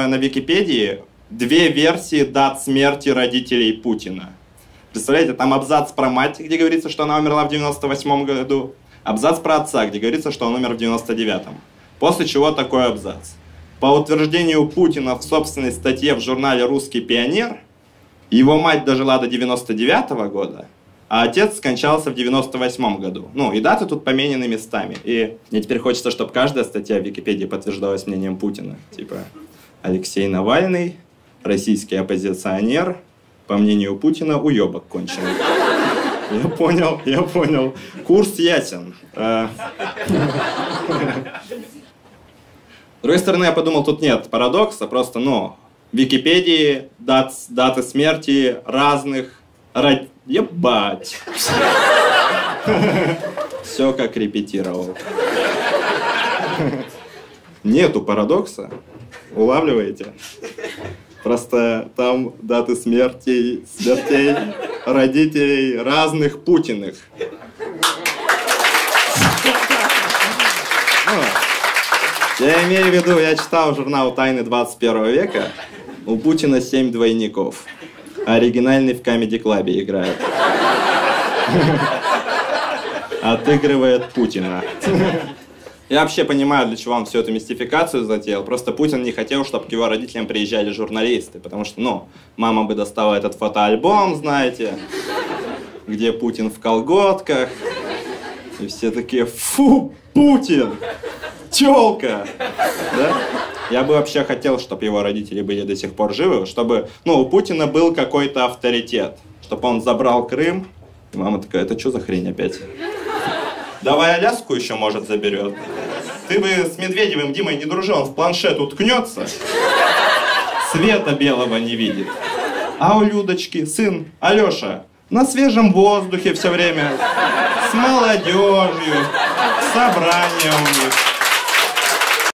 На Википедии две версии дат смерти родителей Путина. Представляете, там абзац про мать, где говорится, что она умерла в 98 году, абзац про отца, где говорится, что он умер в 99-м. После чего такой абзац. По утверждению Путина в собственной статье в журнале «Русский пионер», его мать дожила до 99-го года, а отец скончался в 98-м году. Ну, и даты тут поменены местами. И мне теперь хочется, чтобы каждая статья в Википедии подтверждалась мнением Путина. Типа Алексей Навальный, российский оппозиционер, по мнению Путина, уёбок конченый. Я понял, я понял. Курс ясен. С другой стороны, я подумал, тут нет парадокса, просто, ну, в Википедии даты смерти разных... Ебать! Все как репетировал. Нету парадокса. Улавливаете? Просто там даты смертей родителей разных Путиных. Я имею в виду, я читал журнал «Тайны 21 века». У Путина 7 двойников. Оригинальный в комеди-клабе играет. Отыгрывает Путина. Я вообще понимаю, для чего он всю эту мистификацию затеял. Просто Путин не хотел, чтобы к его родителям приезжали журналисты. Потому что, ну, мама бы достала этот фотоальбом, знаете, где Путин в колготках. И все такие: фу, Путин! Тёлка! Да? Я бы вообще хотел, чтобы его родители были до сих пор живы, чтобы, ну, у Путина был какой-то авторитет. Чтобы он забрал Крым. И мама такая: это что за хрень опять? Давай Аляску еще, может, заберет. Ты бы с Медведевым Димой не дружил, он в планшет уткнется. Света белого не видит. А у Людочки сын Алёша на свежем воздухе все время. С молодежью, с собранием у них.